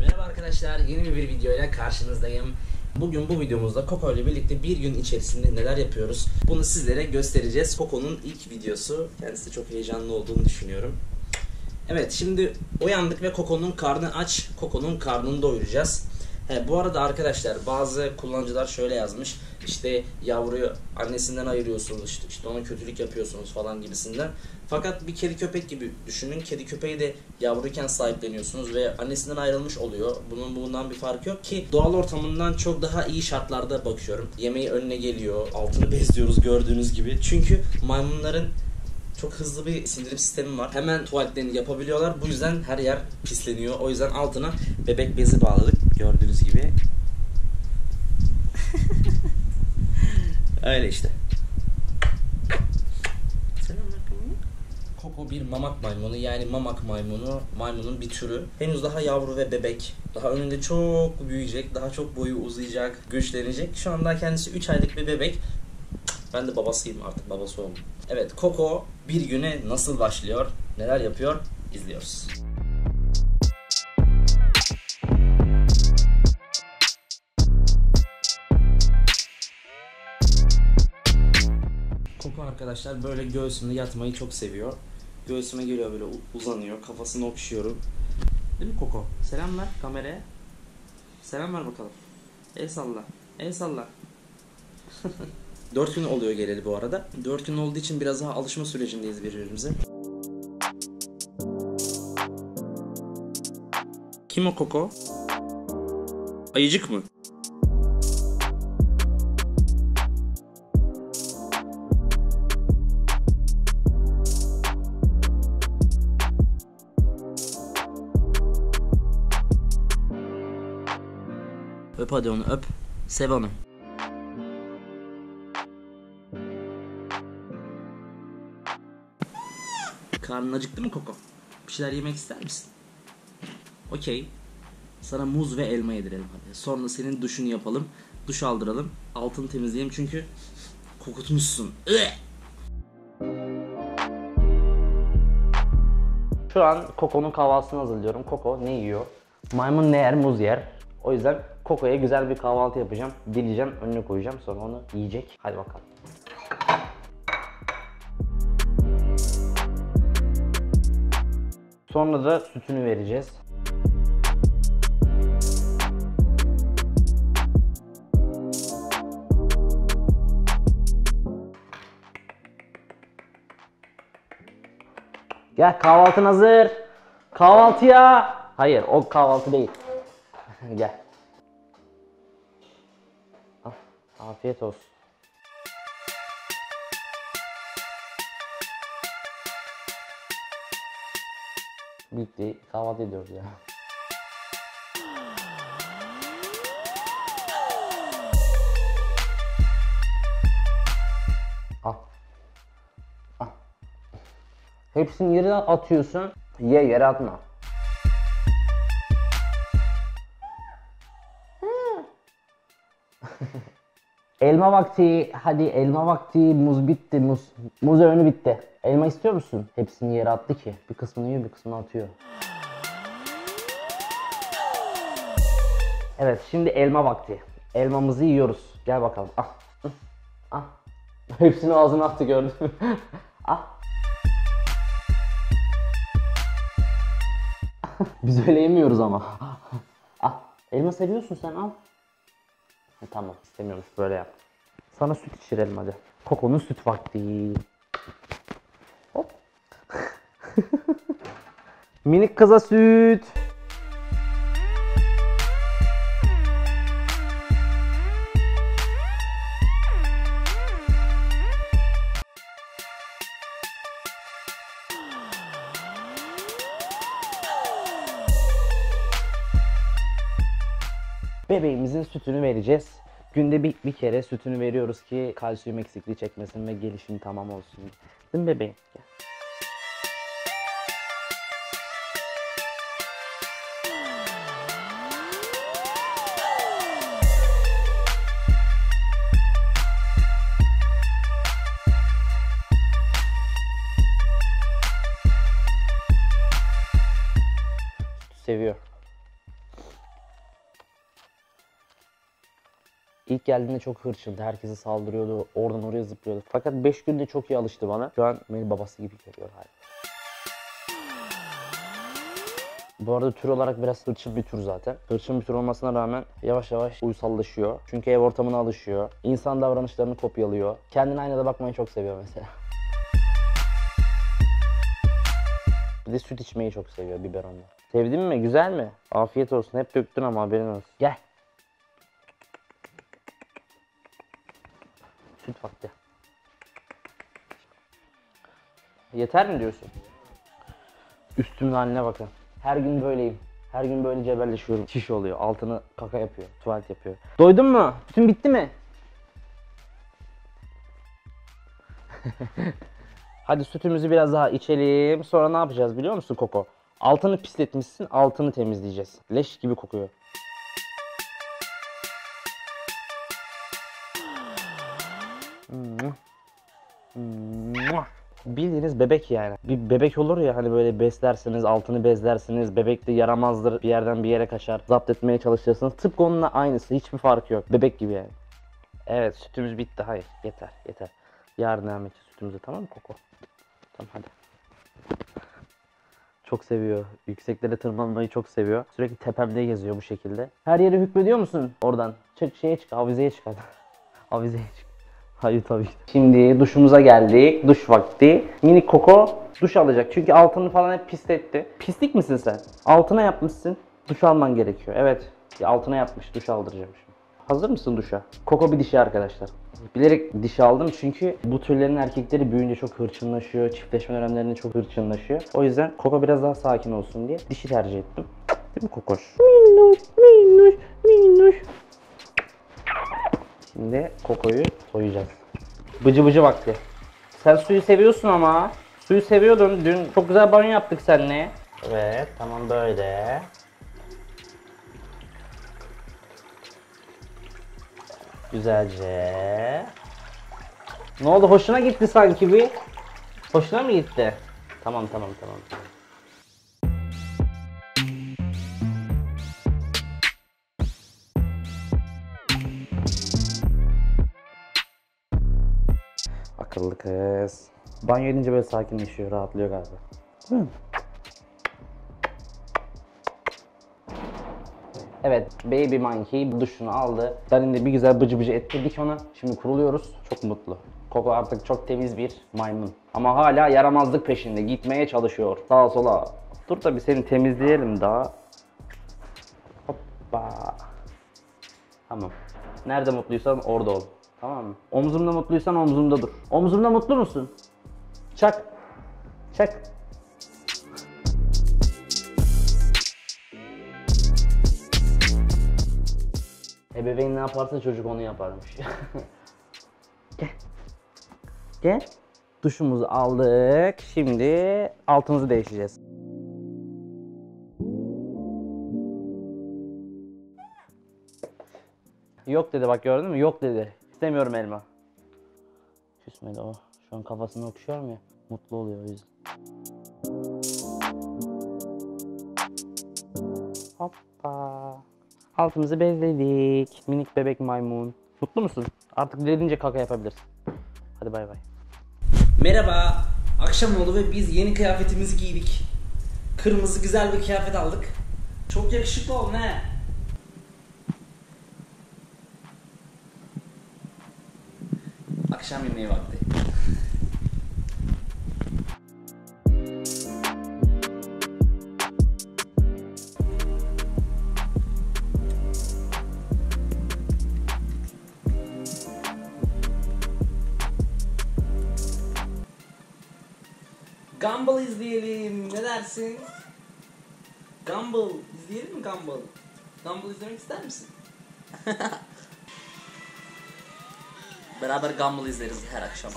Merhaba arkadaşlar, yeni bir videoyla karşınızdayım. Bugün bu videomuzda Coco ile birlikte bir gün içerisinde neler yapıyoruz bunu sizlere göstereceğiz. Coco'nun ilk videosu, kendisi de çok heyecanlı olduğunu düşünüyorum. Evet, şimdi uyandık ve Coco'nun karnı aç, Coco'nun karnını doyuracağız. Bu arada arkadaşlar, bazı kullanıcılar şöyle yazmış, işte yavruyu annesinden ayırıyorsunuz, işte ona kötülük yapıyorsunuz falan gibisinden. Fakat bir kedi köpek gibi düşünün, kedi köpeği de yavruyken sahipleniyorsunuz ve annesinden ayrılmış oluyor. Bundan bir fark yok ki, doğal ortamından çok daha iyi şartlarda bakıyorum. Yemeği önüne geliyor, altını bezliyoruz gördüğünüz gibi. Çünkü maymunların çok hızlı bir sindirim sistemi var. Hemen tuvaletlerini yapabiliyorlar. Bu yüzden her yer pisleniyor. O yüzden altına bebek bezi bağladık. Gördüğünüz gibi. Öyle işte. Coco bir mamak maymunu, yani mamak maymunu, maymunun bir türü. Henüz daha yavru ve bebek. Daha önünde çok büyüyecek, daha çok boyu uzayacak, güçlenecek. Şu anda kendisi 3 aylık bir bebek. Ben de babasıyım, artık babası oldum. Evet, Coco bir güne nasıl başlıyor, neler yapıyor, izliyoruz. Coco arkadaşlar böyle göğsümde yatmayı çok seviyor. Göğsüme geliyor, böyle uzanıyor, kafasını okşuyorum. Değil mi Coco? Selam ver kameraya. Selam ver bakalım. El salla, el salla. 4 gün oluyor geleli bu arada. 4 gün olduğu için biraz daha alışma sürecindeyiz birbirimize. Kim o Coco? Ayıcık mı? Öp hadi onu, öp. Sev onu. Karnın acıktı mı Coco? Bir şeyler yemek ister misin? Okey. Sana muz ve elma yedirelim hadi. Sonra senin duşunu yapalım. Duş aldıralım. Altını temizleyelim çünkü kokutmuşsun. Şu an Coco'nun kahvaltısını hazırlıyorum. Coco ne yiyor? Maymun ne yer? Muz yer. O yüzden Coco'ya güzel bir kahvaltı yapacağım. Dileceğim, önüne koyacağım. Sonra onu yiyecek. Hadi bakalım. Sonra da sütünü vereceğiz. Gel, kahvaltın hazır. Kahvaltıya. Hayır, o kahvaltı değil. Gel. Al, afiyet olsun. Bitti, kahvaltı ediyoruz ya. Al. Al. Hepsini yere atıyorsun. Ye, yere atma. Elma vakti, hadi elma vakti, muz bitti, muz öğünü bitti. Elma istiyor musun? Hepsini yere attı ki. Bir kısmını yiyor, bir kısmını atıyor. Evet, şimdi elma vakti. Elmamızı yiyoruz. Gel bakalım. Ah. Ah. Hepsini ağzına attı, gördün mü? Ah. Biz öyle yemiyoruz ama. Ah. Elma seviyorsun sen, al. Tamam, istemiyormuş, böyle yap. Sana süt içirelim hadi. Coco'nun süt vakti. Hop. Minik kıza süt. Bebeğimizin sütünü vereceğiz. Günde bir kere sütünü veriyoruz ki kalsiyum eksikliği çekmesin ve gelişimi tamam olsun. Değil mi bebeğim? Sütü seviyor. İlk geldiğinde çok hırçındı. Herkese saldırıyordu. Oradan oraya zıplıyordu. Fakat 5 günde çok iyi alıştı bana. Şu an beni babası gibi görüyor hala. Bu arada tür olarak biraz hırçın bir tür zaten. Hırçın bir tür olmasına rağmen yavaş yavaş uysallaşıyor. Çünkü ev ortamına alışıyor. İnsan davranışlarını kopyalıyor. Kendine aynada bakmayı çok seviyor mesela. Bir de süt içmeyi çok seviyor biberonla. Sevdin mi? Güzel mi? Afiyet olsun. Hep döktün ama haberin olsun. Gel. Süt vakti. Yeter mi diyorsun? Üstümün haline bakın. Her gün böyleyim. Her gün böyle cebelleşiyorum. Çiş oluyor. Altını kaka yapıyor. Tuvalet yapıyor. Doydun mu? Bütün bitti mi? Hadi sütümüzü biraz daha içelim. Sonra ne yapacağız biliyor musun Coco? Altını pisletmişsin. Altını temizleyeceğiz. Leş gibi kokuyor. Bildiğiniz bebek yani. Bir bebek olur ya hani böyle beslersiniz, altını bezlersiniz, bebek de yaramazdır, bir yerden bir yere kaçar, zapt etmeye çalışırsınız. Tıpkı onunla aynısı, hiçbir farkı yok. Bebek gibi yani. Evet, sütümüz bitti. Hayır, yeter, yeter. Yarın devam edeceğiz sütümüzü, tamam mı Coco? Tamam hadi. Çok seviyor. Yükseklere tırmanmayı çok seviyor. Sürekli tepemde geziyor bu şekilde. Her yere hükmediyor musun? Oradan. Çık şeye çık, avizeye çık hadi. Avizeye çık. Hayır tabii ki. Şimdi duşumuza geldik. Duş vakti. Mini Coco duş alacak. Çünkü altını falan hep pisletti. Pislik misin sen? Altına yapmışsın. Duş alman gerekiyor. Evet. Altına yapmış. Duş aldıracağım şimdi. Hazır mısın duşa? Coco bir dişi arkadaşlar. Bilerek dişi aldım çünkü bu türlerin erkekleri büyüyünce çok hırçınlaşıyor. Çiftleşme dönemlerinde çok hırçınlaşıyor. O yüzden Coco biraz daha sakin olsun diye dişi tercih ettim. Değil mi Cocoş? Minnoş, minnoş, minnoş. Şimdi Coco'yu soyacağız. Bıcı bıcı vakti. Sen suyu seviyorsun ama. Suyu seviyordun. Dün çok güzel banyo yaptık seninle. Evet tamam böyle. Güzelce. Ne oldu, hoşuna gitti sanki bir. Hoşuna mı gitti? Tamam tamam tamam. Akıllı kız. Banyo edince böyle sakinleşiyor, rahatlıyor galiba. Değil mi? Evet, baby monkey duşunu aldı. Darinde bir güzel bıcı bıcı ettirdik ona. Şimdi kuruluyoruz. Çok mutlu. Coco artık çok temiz bir maymun. Ama hala yaramazlık peşinde. Gitmeye çalışıyor. Sağa sola. Dur da bir seni temizleyelim daha. Hoppa. Tamam. Nerede mutluysan orada ol. Tamam mı? Omzumda mutluysan omzumda dur. Omzumda mutlu musun? Çak. Çak. Ebeveyn ne yaparsa çocuk onu yaparmış. Gel. Gel. Duşumuzu aldık. Şimdi altımızı değiştireceğiz. Yok dedi, bak gördün mü? Yok dedi. İstemiyorum elma. Küsmedi o. Şu an kafasını okşuyorum ya. Mutlu oluyor o yüzden. Hoppa. Altımızı bezledik. Minik bebek maymun. Mutlu musun? Artık dilediğince kaka yapabilirsin. Hadi bay bay. Merhaba. Akşam oldu ve biz yeni kıyafetimizi giydik. Kırmızı güzel bir kıyafet aldık. Çok yakışıklı oldun he. Akşam yemeği vakti. Gumball izleyelim. Ne dersin? Gumball izleyelim mi Gumball? Gumball izlemek ister misin? Beraber Gumball izleriz her akşam.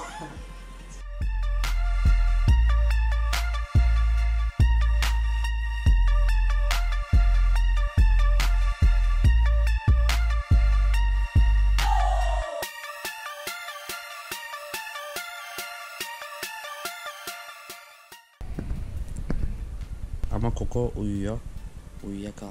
Ama Coco uyuyor. Uyuyakaldı.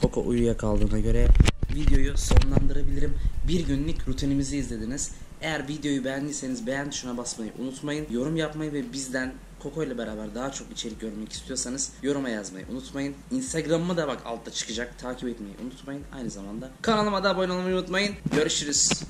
Coco uyuyakaldığına göre videoyu sonlandırabilirim. Bir günlük rutinimizi izlediniz. Eğer videoyu beğendiyseniz beğen tuşuna basmayı unutmayın. Yorum yapmayı ve bizden Coco ile beraber daha çok içerik görmek istiyorsanız yoruma yazmayı unutmayın. Instagram'ıma da bak altta çıkacak. Takip etmeyi unutmayın. Aynı zamanda kanalıma da abone olmayı unutmayın. Görüşürüz.